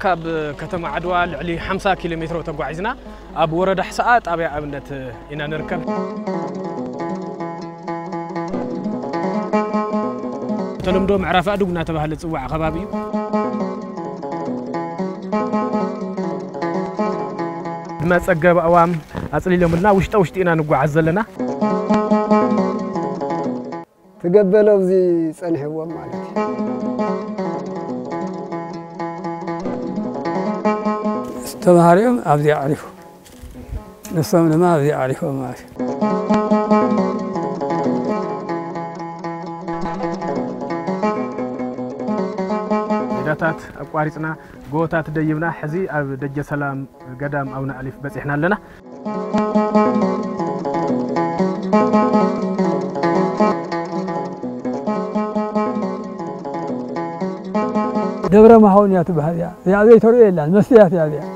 كاب كتم عدوال علي 5 كيلومتر وتقعزنا أب ورد حساءات أبي عبنة إنا نركب تلمدو معرفة دوبنا تبهل تسوع خبابي ما تسقى بأوام أصلي لهم لنا وشتينا نقعز لنا تقبلوا بزي صنحوا مالتي تماريهم أبدي أعرفه نسمنا ما أبدي أعرفه ما في جاتات أقواريتنا جوتات ديبنا حزي أبدج سلام قدام أو نألف بس إحنا لنا دبر ما هون يا تبهذا يا هذه تروي إلا مسيات هذه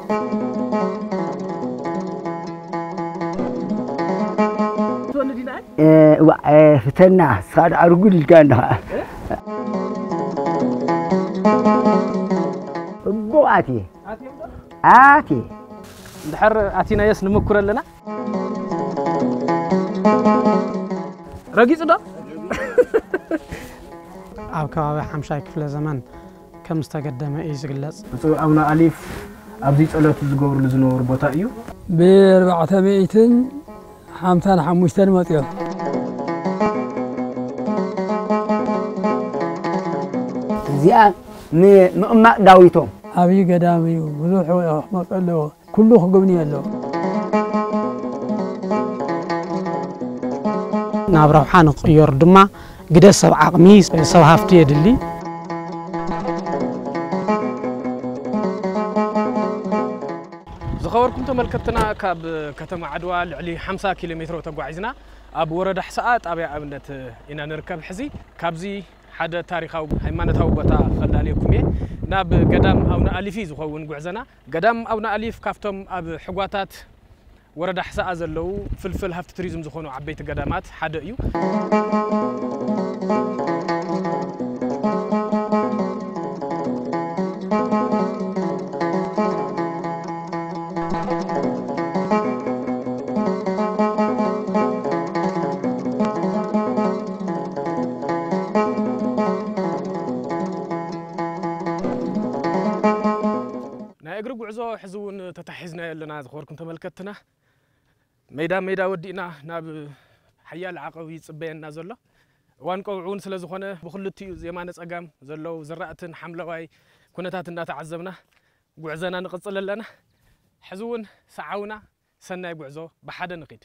فتنا صار أرجل كانها بواتي آتي دحر آتينا يس نمكر لنا رقيص ده أو كابي حمشاك في زمان كم استقدم إيش قلص أونا ألف أبديت ألف تزجور لزنور بطائيو بأربعة مئتين حمتان حموشتان ماتيو زيان مأمأ داويتهم أبي قدامي وزوح وحمط له كله خقبني له ناب روحان قيور دماء قد سبع قميس سبع هفتي يدلي زخوركم تملكتنا كاب كتم عدوال علي 5 كيلومتر وتقعزنا أب ورد حساءات أبي عبنة إنا نركب حزي كابزي حدا تاريخاو هيمانتاو بتا خلدا عليكم يه ناب قدام أونا أليفي زخون قعزنا قدام أونا أليف كافتم أب حقواتات ورد حساء زلو فلفل هفت تريزم زخونو عبيت قدامات حدا إيو حزون تتحزنا لنا زخوركم تملكتنا ميدا ودينا ناب حيال عقوي صبينا زلو وان قوعون سلا زخونه بخلتيو زيمان صقام زلو زراعتن حملواي كنتاتنا تعزمنا غعزنا نقصل لنا حزون سعونا سناي غعزو بحد نقيد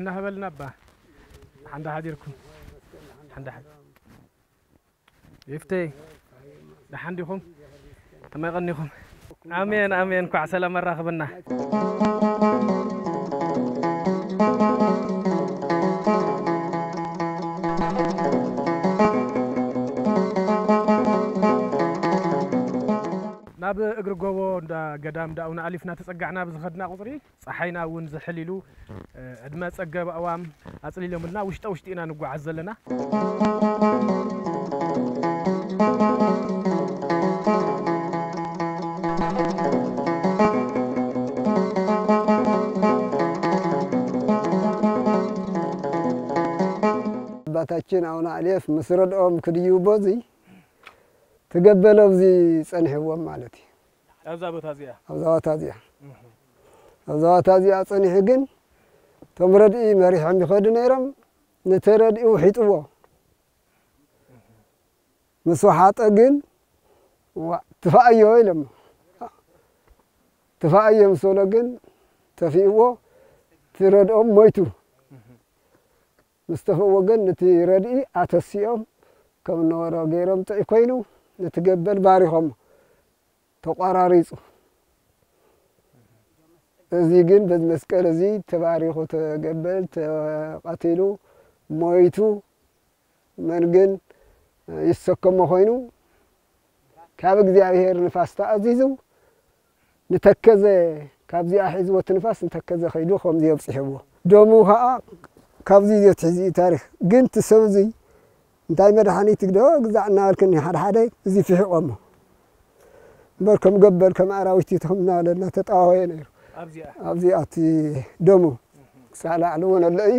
عندنا هبل نبه عند حديركم عند حد يفتي لحنديكم تما يغنيكم امين امين كو عسى لما راغبنا ناب اقر قوو دا قدام داونا ألفنا تسقعنا بزخدنا قطري صحينا ونزحللو عندما تسقى بأوام أصلي لهم لنا وشتينا نقو عزلنا أتاكين أونا عليف مصر الأم كديو بوزي تقبلوا بزي صنحوا مالتي أبزابو تازيا صنح جن تمرد إيه مريح عم يخد نيرم نترد إيه وحيطوا مسوحات أجن وتفاعيوا لهم تفاعيوا مسولا جن تفيقوا ترد أم ميتوا مستفى وجن نتي ردي أتسيهم كم نورا غيرهم تأكلوا نتقبل بارهم تقاريروا زيجن بس مسكر زي تباريخو تقبل تقتلوا ميتوا من جن يسكم خينوا كابك زي غير نفاس تأذيزوا نتكذا كابزي أحز وتنفاس نتكذا خيلو خم زي بصحبه دوموها كابزي تحزي تاريخ جنت سوزي دايما رحاني تقدوك زعنا لكني حد حداي زي في حقومه بركم قبل كم أراوشتي تهمنا لنا تتعاوي نير أبزي أتي دومو سعلا علونا اللي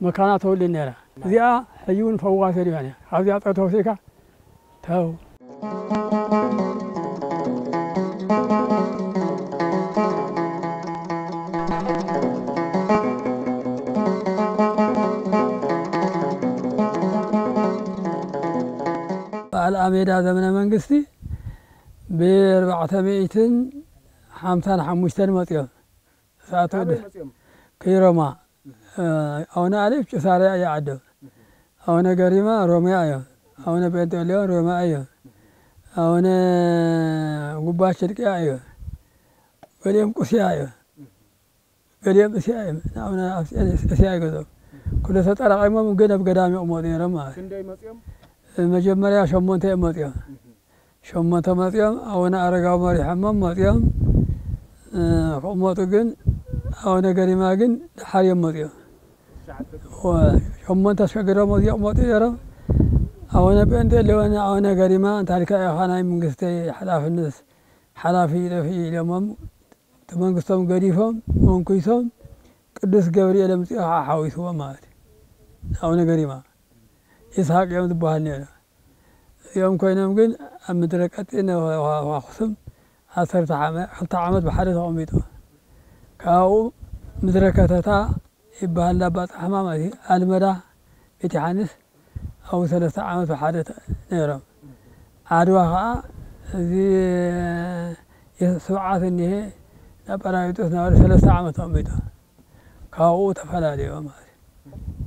مكانات هو اللي نرى زيا حيون فوات يعني هذه عطته سيكا تو الأميرة زمن منقستي ب455 مطيوم ساعة كيروما أنا أعرف كسارة يا عدو، أنا قريمة روميايو، أنا بنتوليو روميايو، أنا غباشركيايو، قريم كسيايو، قريم كسيايو، أنا كسيايو كذا، كل ستة رقمة ممكن أبقدام يومودي رما. مجمريا شمونتي ماتيوم، شمونتي ماتيوم، أنا أرجع مري حمام ماتيوم، قمتوجن، أنا قريمة جن حريم ماتيوم. وهم تشكر مضيارة أنا بنت لو أنا قريمة تارك أخانا من قصتي حلاف الناس حلافي لفي لمم تمن قصتهم قريفهم وانكويسهم قدس جبريل لمسيح حاويس ومات أنا قريمة إسحاق يوم تبهني يوم كنا ممكن أم تركت إنه وخصم أثر تعامد بحدث أميته كأو مدركتها يبان لبات حمامتي المرا بتحنس أو 3 عامات حادث نيرم عدوها ذي سوعات النهي نبرايتوس نور 3 عامات أميتها كاو تفلالي وماري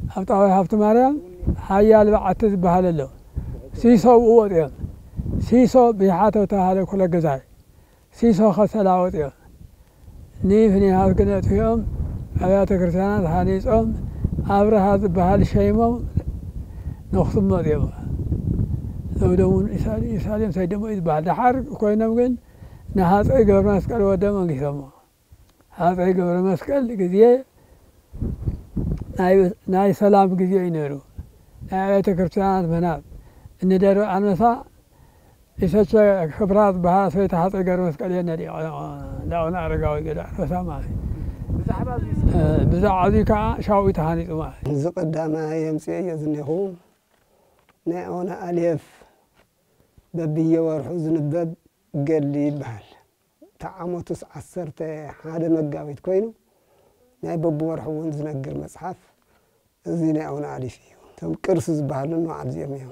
هفتاوي هفت مريم هيا البعتز بهاللو سيسو ووطيل سيسو بيحاتو تهالي كل الجزاي سيسو خسلا ووطيل نيفني هالقنات فيهم أبي أتكرتنا الحديث أم عبر هذا بهالشيء ما نخطب ما ديما لو دمون إساليم سيدمو إذ بعد حرب كوينا ممكن نهاز أي قبر مسكال ودمون كثما هاز أي قبر مسكال كذي ناي سلام كذي ينيرو أبي أتكرتنا مناب إن دارو أنا سا إسألك خبرات بها سويت هاز أي قبر مسكال ينادي لا أنا أرجع وكذا فسامع بزع ذيك شاوي تهاني تمام زقدام هي مسيه يزنهم ناونا ألف ببيه ورحوزن الباب قليل بحال تعامو 19 مقاويت كوينو ناي بب ورحون زنقر مصحف زي ناونا ألف تم قرص بحال انه عبد يميهم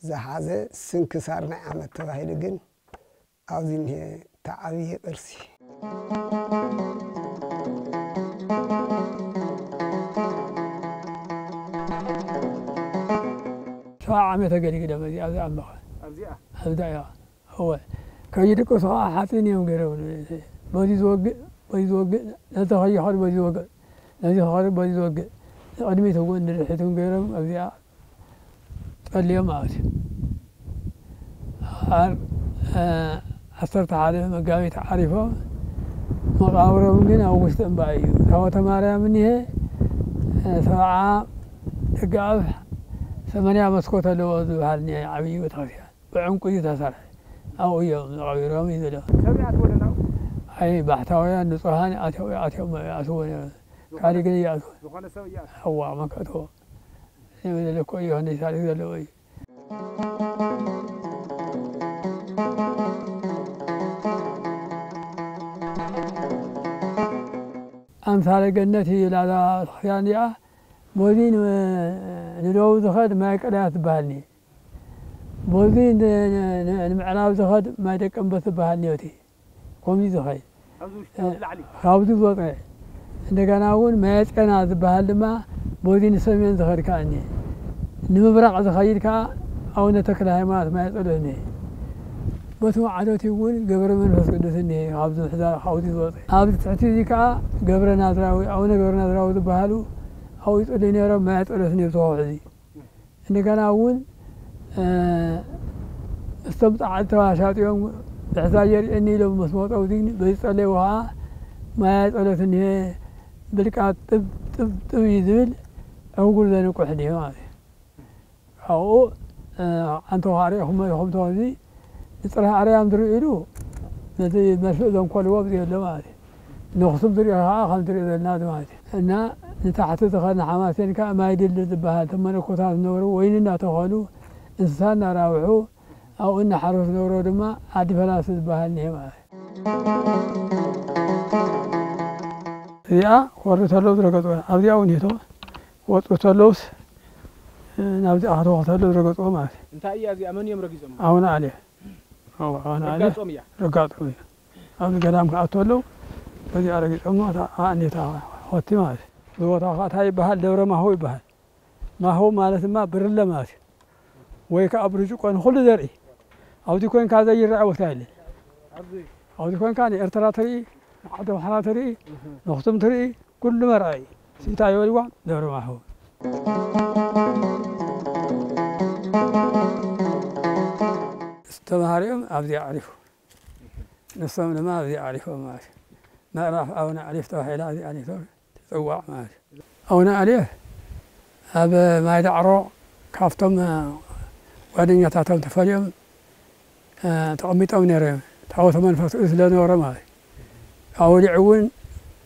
زهذا سنكسر ناي عمت تغيرجن عاوزين هي تعبير إرسي. عمي تقلي كده مزي أبدأ أمه أبدأ يا هو كذي كوس حتى نيوم غيره بزوج نتخيل حرب بزوج نجي حرب بزوج أدمي تقول نرحتهم غيرهم أبدأ اليوم عاد حرب أثرت على مقامي تعرفه مقابرة ممكن أو استنباعي هو تمارين مني ساعة تقاف ثمانية مسكوت لو ذهلني عبي وتغير بعمق يتسرع أو يوم غيرهم يذله. سمعت ولا لا؟ أي بحتوي النصهاني أتوه قال لي أتوه. وقال سويا. هو ما كتوه. يقول لك أيه النساء يذله أيه. أمثال جنتي لا خيانة بودين نلو دخل ما يقدر تبهلني بودين نمعناو دخل ما يدقم بتبهلني وتي قومي دخل خاوتي وقع عندنا هون ما يتقنا تبهل ما بودين سمين دخل كاني نمبرق دخل كا أو نتكل هيمات ما يطلعني بتو عادتي يقول قبر من فس قدسني خاوتي حدا خاوتي وقع خاوتي تعتدي كا قبر نادراوي أو نقبر نادراوي تبهلو أو يتقولني يا رب ما يتقولني بصواب عزي إن كان أول استمتع على التواشات يوم بحساجر إني لو مسموط أو ذيني بيسألي وها ما يتقولني بالكات طب طب طب يزبل أو أقول ذا نقول حدي ما أو عن توهاري هم توهزي يصرح عليها مدري إلو نتي مشروع ذم كل وقت يلا ما أدري نخصم دريها خم دري ذا النادم ما أدري إن نتاحت تخلنا حماسين كا ما يدل تبها ثم نكوتات نورو ويننا تخلو إنسان راوحو أو إن حروس نورو دما عاد فلاس تبها النيمة. يا ورد تلوس رقتوا أبدي أوني تو ورد تلوس نبدي أحد ورد تلوس رقتوا معه. أنت أي أزي أمني يوم رقيزهم؟ أنا عليه أنا عليه رقتهم يا أبدي كلامك أتولو بدي أرقيزهم ما أني تاوه هاتي معه. وطاقات هاي بحال دورة ما هو بحال ما هو مالت ما برلا مات ويك أبرجو كان خل دري أو تكون كذا يرعى وثالي أو تكون كان إرتراتري عدو حراتري نختم تري كل مرعي سيتاي والوان دورة ما هو استمهاريهم أبدي أعرفه نصهم لما أبدي أعرفه ما نعرف أو نعرف توحيلا أبدي أعرفه سوى ماشي أونا عليه هذا ما يدعرو كافتم وادين يتعتم تفليم تعميت أو نريم تعوث من فتوس لنور ماي أو لعون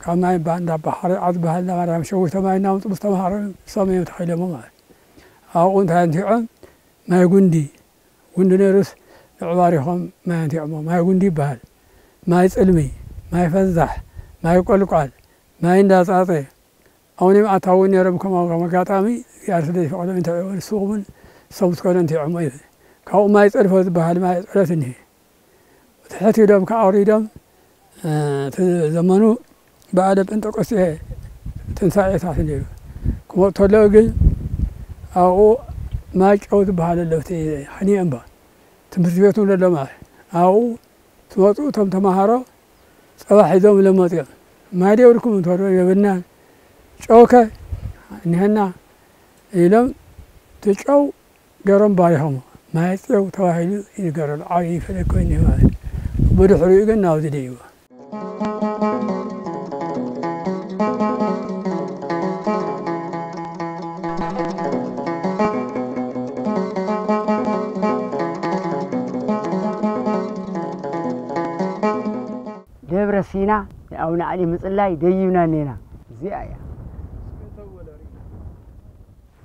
كما يبان ده بحر عذب هلا ما رام شوي تما ينام مستمر صميم تحيله ماي أو أنت هنتعم ما يقولي وندنيرس عوارهم ما ينتعم ما يقولي بهال ما يسألني ما يفزح ما يقول قال ما عندها تعطي أوني ما أتعاون يا ربكم أو كم قاطعمي يارسلي في عدم تقول السومن صوت كلام تعميه كأو ما يتعرف هذا بحال ما يتعرف إنه وتحتي لهم كأوريدهم زمانه بعد بنتك أسيه تنسى تعطيه كم طلعوا جل أو ما يجود بحال اللي في حني أنبا تمسبيتون ولا ما أو توتو تم تمهارو صباح يوم لما تيجي ما أدري أقولكم تقولون يا بنان شوكة إنهنا إلهم تشوف قرن بايهم ما يسوي تواهيل يقرن عايف لكوني ما بدو حريق الناس ديوا سينا أو نعلي مثل لا يدينا نينا زيايا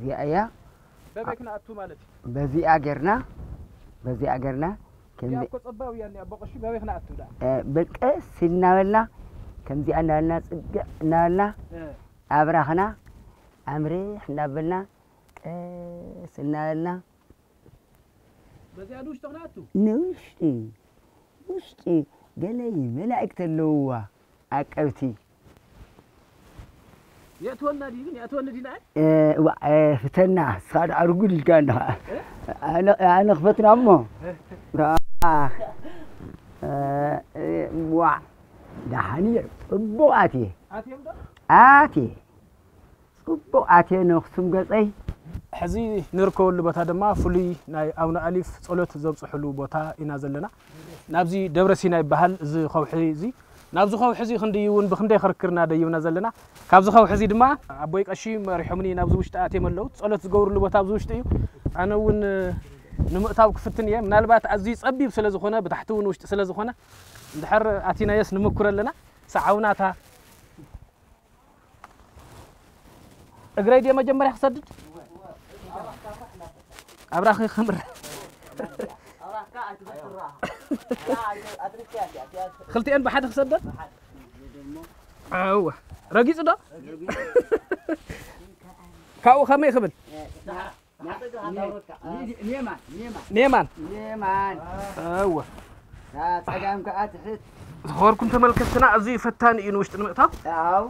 زيايا بابكنا أتو مالتي بزي أجرنا بزي أجرنا كم كنت أباوي يعني أبغى شو بابكنا أتو لا بلك سينا ولا كم زي أنا الناس نالا أبرهنا أمري إحنا بلنا سينا ولا بزي أدوش تغناتو نوشتي نوشتي قالي ملائكة اللوة أكبتي يأتونا دين يأتونا دين فتنا صار أرجل كان أنا خفتنا أمه وع دحني بوعتي آتي بوعتي نخصم قصي حزي نركو اللي بتهدمها فلي ناي أونا ألف صلوت زبص حلو بتها إنازلنا نابزي دبرسينا بحال زي خوحي زي نابزو خوحي زي خنديون بخندي خركرنا ديونا زلنا كابزو خوحي زي دما أبويك أشي مريحمني نابزو وش تأتي من لوت صلوت جور اللي بتها بزوش تيو أنا ون نمقطعك في التنية من البات عزيز أبي بسلا زخونة بتحتون وش تسلا زخونة دحر أتينا يس نمكر لنا سعوناتها أجريدي ما جمر حصدت أبراخي خمر خلتي أن بحد خسدت أوه رقيص ده كاو خمي خبل نيمان نيمان نيمان أوه تجمع كأت حس خور كنت ملك السنة عزيز فتان ينوشت المقطع أو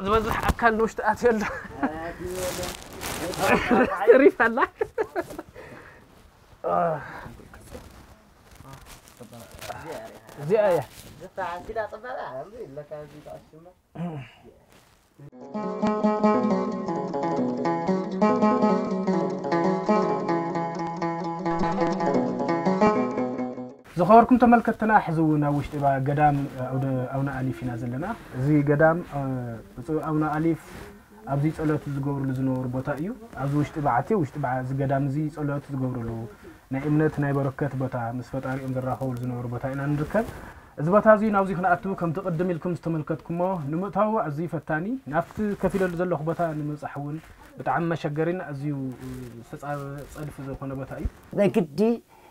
زبزح أكل نوشت أتيل ريف الله زيايا زخوركم تملكتنا حزونا وش تبع قدام أونا أليف نازلنا زي قدام أونا أليف أبزيت صلوات الزجور لزنور بطايو أبزوش تبعتي وش تبع قدام زي صلوات الزجور له نائمنت ناي بركات بطا مسفت أريم الرحول زنور بطاينا نركب زبط هذه ناوزي خنا أتو كم تقدم لكم استملكتكم نمتها عزيف الثاني نفت كفيل الزل خبطا نمسحون بتعم شجرين أزيو صلف زخنا بطايو ذكرتي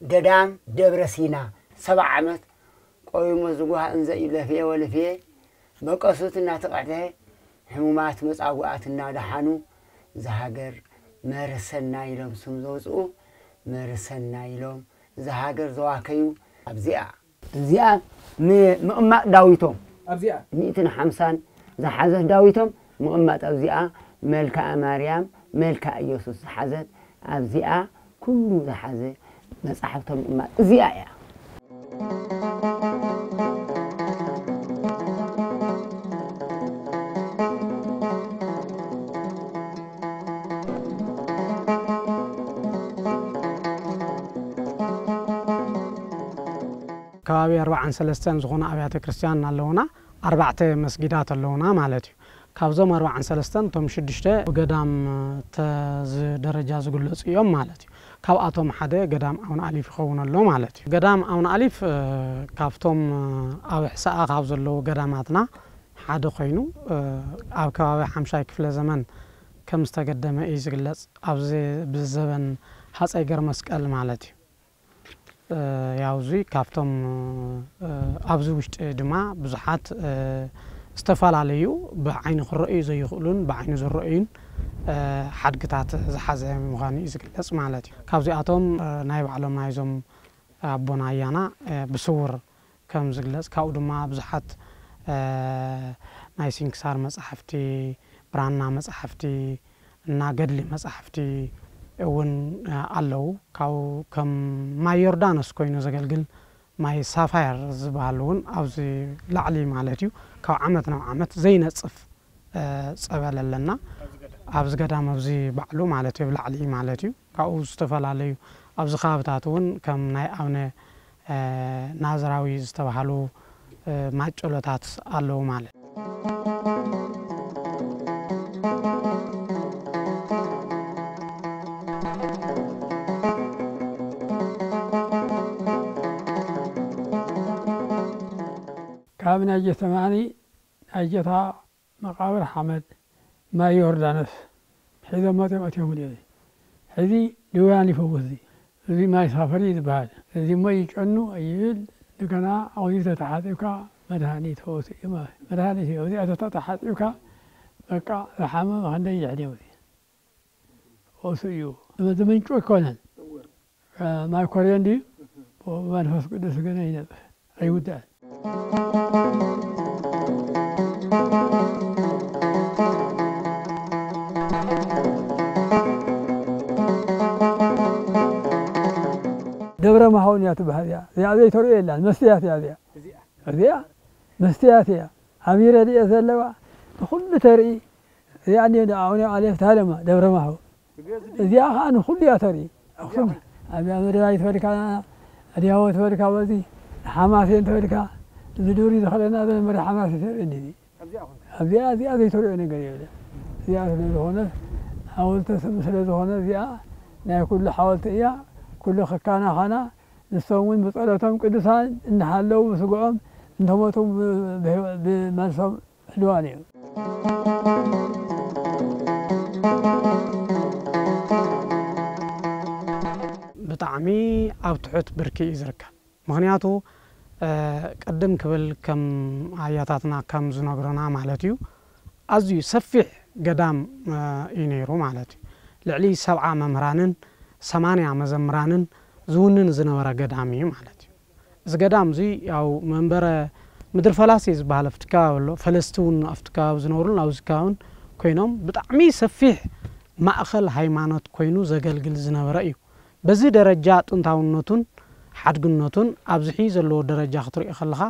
ددام دبرسينا 7 عامات. قوم مزوجها أنزل إلى فيه ولا فيه. بقصت إنها تقعدها. همومات مسعواتنا دحانو زهاجر مرسلنا يلوم سمزوزو مرسلنا يلوم زهاجر زواكيو أبزيع زيع مؤمة داويتهم أبزيع 150 زحزت داويتهم مؤمة أبزيع ملكة مريم ملكة يوسف زحزت أبزيع كل زحزت مسحبتهم مؤمة زيع كابي 4 سلستان زخنا أبيات كريستيان نالونا 4 مسجدات اللونا مالتي كابزوم 4 سلستان توم شدشته قدام تز درجة زقولس يوم مالتي كاب أتوم حدا قدام أون ألف خون اللوم مالتي قدام أون ألف كابتوم أو ساق خابز اللو قداماتنا حدا خينو أو كابي حمشاك في الزمن كم استقدم إيزقلس أو زي بالزمن حس أجر مسكال مالتي ياوزي كافتم أبزوجت دماء بزحات استفال عليو بعين الرأي زي يقولون بعين الرأيين حد قطعت زحزة مغني زكلاس معلتي كافزي أتوم نايب علوم نايزم بنايانا بصور كم زكلاس كاودما بزحات نايسين كسر مسحفتي براننا مسحفتي ناقدلي مسحفتي ون علو كاو كم ما يردان سكوينو زغلغل ماي سافر زبالون أو زي لعلي مالتيو كعمتنا عمت زينة صف سبل لنا أبز قدام أبزي بعلو مالتيو لعلي مالتيو كأوستفل عليه أبز خابتاتون كم نايقون نازراوي استبحلو ما جلتات علو مالت. كابن أجتماعني أجتها مقابر حمد ما يوردانس حذو ما تمأتهم ليه هذي دواني فوزي هذي ما يسافرين بعد هذي ما يجعنوا أيد لكنا عوديت تحاتيوكا مدهاني تفوزي ما مدهاني تفوزي أتت تحاتيوكا بقى رحمة وعنده يعني وذي وسيو لما زمن شو كونن ما يكورين دي وما نفس كده سكنا هنا أيودان دبر ما هون يا تبهذيا يا ذي تروي إلا مستيات يا ذي ذي مستيات يا أمير ذي أسلوا تخل تري يعني دعوني عليه تهلمة دبر ما هو ذي أنا خل يا تري أقسم أبي أمير ذي تفرك أنا ذي هو تفرك أبدي حماسين تفرك زدوري دخلنا هذا المرة حماسة عندي ذي ذي تروينا قريبة ذي هون حاولت مثل هون ذي نأكل حاولت إياه كل خكانا خنا نسوون بطلتهم قدسان نحلوا بسقعهم نهمتهم بمنسهم حلواني بطعمي أبتحت بركي إزركا مغنياتو قدم كبل كم عياتاتنا كم زناقرنا مالتيو أزيو سفح قدام إنيرو مالتيو لعلي 7 ممرانن 8 مزمرانن زونن زنوره قدامي معناتي از قدام زي او منبره مدر فلاسيز بالفتكا ولا فلسطون افتكا زنورن او زكاون كوينوم بطعمي سفيح ماخل هيمانوت كوينو زغلغل زنوره ايو بزي درجه طنتاونتون حدغنتون ابزحي زلو درجه خطري خلها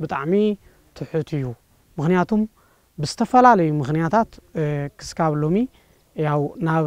بطعمي تحتيو مغنياتوم باستفلالي مغنياتات كسكابلومي ياو ناب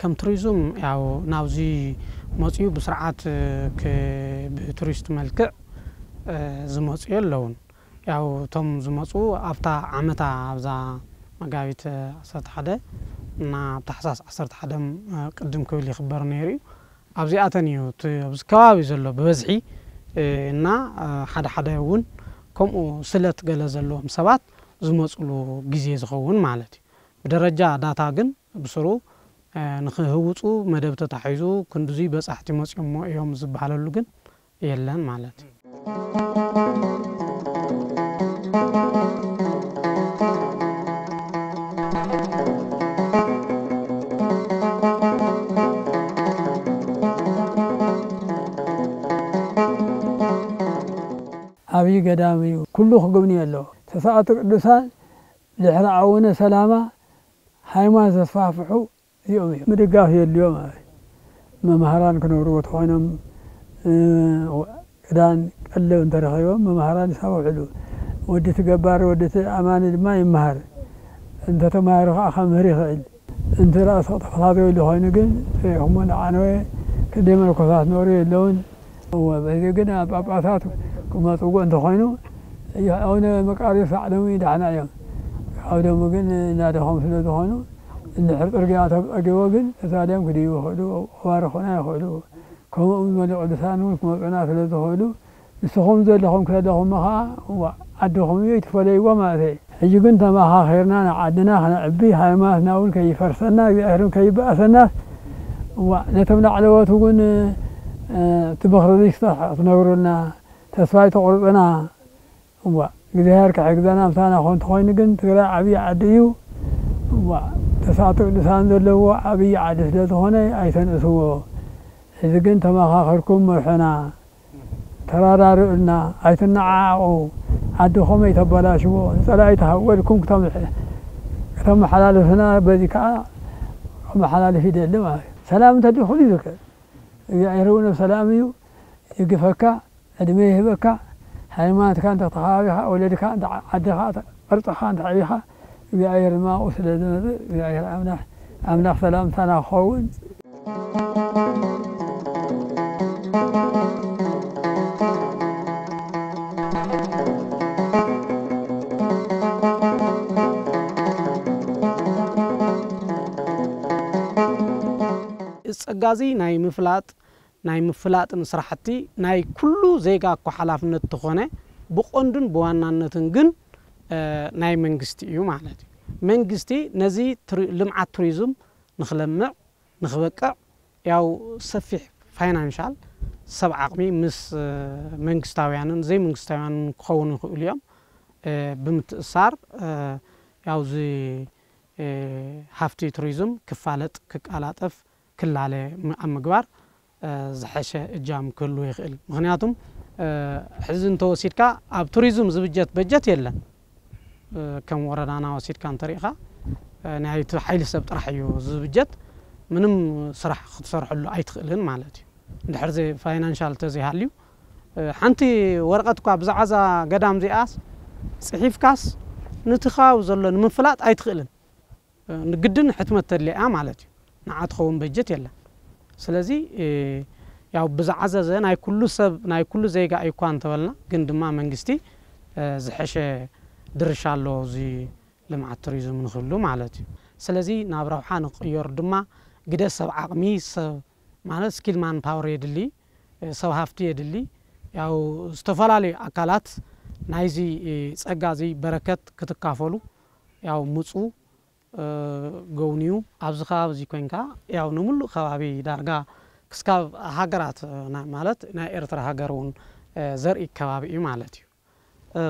كم توريزم أو ناوزي ماتيو بسرعة كتوريست ملكع زماتيو اللون أو تم زماتو أبتا عمتا أبزا مقاويت عصرت حدا نا بتحساس عصرت حدا قدم كويلي خبر نيري أبزي أتنيو تبز كوابي زلو بوزحي نا حدا يون كم سلت قل زلو مسابات زماتو لو جيزي زخون معلتي بدرجة داتاقن بسرو نخهوتو مدب تتحيزو كندزي بس احتي مصيمو يوم زبحالو كن يلان مالتي ابي قدامي كله خغبني يالو تساعه قدسان لحنا عونه سلامه هايما زفافحو يومي مدقاه اليوم ممهران كانوا روت حوانهم قدان قلوا انت رخيوم ممهران يساووا حلو ودت قبار ودت امان ما يمهر انت تمهرخ اخا مهري خيل انت راس فاضي اللي هاينقل هم عنوي كديما الكفات نوري اللون وبذيقنا بابعثات كما طوقوا انت هاينو هنا مقاريس عدمي دعنا يوم عودهم قلنا نادهم سلوت هاينو نحرق رجعت أجواجن سادم كذي وحلو وارخنا يحلو كم أمي ما لقدسان وكم أنا ثلاثة حلو نسخهم ذل لهم كذا لهم ها وعدهم يتفلي وما ذي أجي قنت ما آخرنا عدناها عبيها ما ناول كي فرسنا يأهلون كي بأسنا ونتمنى على وتقول تبخر ذيك صح تنور لنا تسوي تقربنا وجذهر كعقدنا مثلا خون تخوين قنت غير عبي عديو وتساعتو لسان ذل هو عبي عدس ذل هنا أيضا أسوه إذا قنت ما آخركم مرحنا ترى رؤنا أيتنا عاو عدو خميت بلاشوا سلايتها ولكم كتم حلال هنا بذيك هم حلال في دلما سلام تدخل ذكر يعيرون بسلامي يقفك أدميه بك حيمات كانت طهارها ولد كانت عدها أرتخانت عليها يعير ما أسلد يعير أمنح سلام تنا خون. ጸጋዚ ናይ ምፍላጥን ስራሕቲ ናይ ኩሉ ዜጋ እኮ ሓላፍነት ተኾነ ብቆንድን በዋናነትን ግን ናይ መንግስቲ እዩ ማለት እዩ መንግስቲ ነዚ ልምዓት ቱሪዝም ንኽለምዕ ንኽበቅዕ ያው ሰፊሕ ፋይናንሻል ሰብ ዓቕሚ ምስ መንግስታውያንን ዘይመንግስታውያንን ክኸውን ይኽእሉ እዮም ብምትእሳር ያው ዚ ሃፍቲ ቱሪዝም ክፋለጥ ክቃላጠፍ كلالة أمجوار زحشة الجام كله يخل مهنياتهم حزن توصيت كا أب توريزم زبجت بجت يلا كم وردنا وصيت كان طريقة نهاية حيل سبت رحيو زبجت منهم صرح خد صرح له أي تخلين مالتي الحرزة فاينانشال تزي هاليو حنتي ورقتك أبزعزة قدام زي أس صحيف كاس نتخاوز لنا من فلات أي تخلين نقدن حتمة اللي مالتي نعاتخون بجت يلا سلازي ياو بزعزه زين هاي كله سب هاي كله زيغا ايكوان تبلنا كن دما منغستي زحشه درشالو زي لمع التوريزم نخلو معناتي سلازي نابراو حان قيور دما قد سب عقمي سب معنات سكيل مان باور يدلي سو هافتي يدلي ياو استفالالي اكالات نايزي صقازي بركت كتكافلو ياو مصو غونيو ابزخا ابزي كوينكا ياو نملو خابي دارغا كسكاب هاغرات مالت نا ايرترا هاغرون زرئ كبابي مالتيو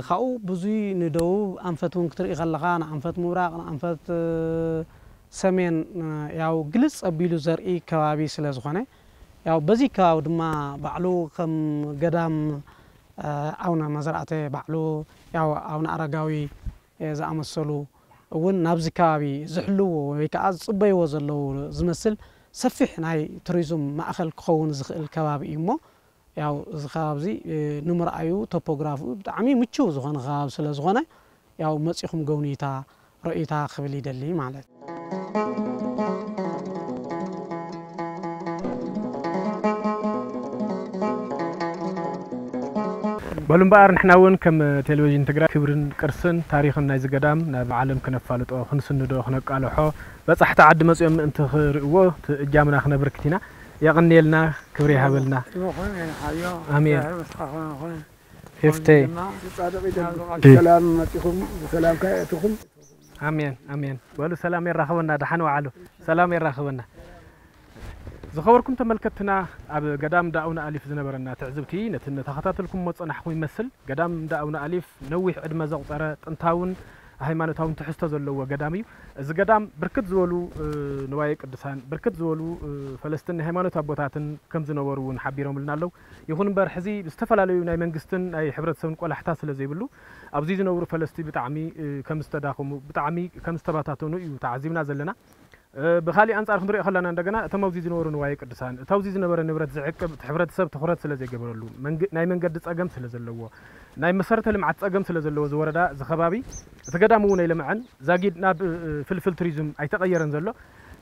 خاو بزي ندو انفتون كتري غلغا نا انفت مبراق نا انفت سمين ياو غلص ابيلو زرئ كبابي سلازخونه ياو بزي كاو دما بعلو كم قدام اونا مزرعته بعلو ياو اونا ارغاوي اذا امسلو ون نابز كابي زحلو ويكاز صبي وزلو زمسل سفح ناي توريزم ما اخل كون زخل كبابي مو ياو زخابزي نمر ايو توبوغرافو بتعمي متشو زغن غاب سلا زغنه ياو مصيخم غونيتا رؤيتا خبلي دلي معنات بلومبار نحنا ون كم تلفزيون تجرا كبرن كرسن تاريخنا إذا قدام نعلم كنفالت أو خنسن دو خنق على حا بس حتى عد مسؤول أنت هو جامنا خنا بركتنا يغني لنا كبري هبلنا أمين هفتي سلام كاتكم أمين ولو سلام يرخونا دحنو علو سلام يرخونا زخوركم تملكتنا قدام داونا ألف زنبرنا تعزبتي نتن تخطاتلكم مصنع حوي مسل قدام داونا ألف نوح عدم زغطرة انتاون هيمانو تاون تحسته زلوا قدامي إذا قدام بركت زولو نوايق الدسان بركت زولو فلسطين هيمانو تابوتاتن كم زنورون حبيرهم لنا لو يكون برحزي استفلا لو ناي منقستن أي حبرة سونك ولا حتى سلزي بلو أبزي زنور فلسطين بتعمي كم استداقهم بتعمي كم استباتاتونو يتعزمنا زلنا بخالي أنصار خندري أخلنا عندنا تموزيز نورن وايك الدسان توزيز نورن نبرة زعك حفرة سب تخرات سلزة جبرلو ناي من قدس أقام سلزة اللوه ناي مسرت اللي معت أقام سلزة اللوه زوردا زخبابي تقدمونا إلى معن زاجد ناب فلفل تريزم أي تغير نزله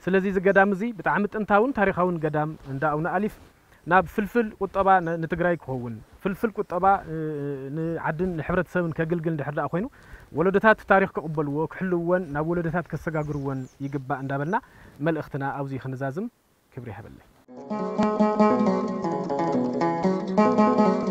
سلزة قدام زي بتعمد أنتاون تاريخون قدام عندنا ألف ناب فلفل وطبعا نتجرايك هون فلفل وطبعا نعدن حفرة سب كجلجل لحدا أخوينه ولدتات تاريخ قبلوا كحلوان ناب ولدتات كسجاجروان يجب أن دابلنا مل اختنا أو زي خنزازم كبري هبلي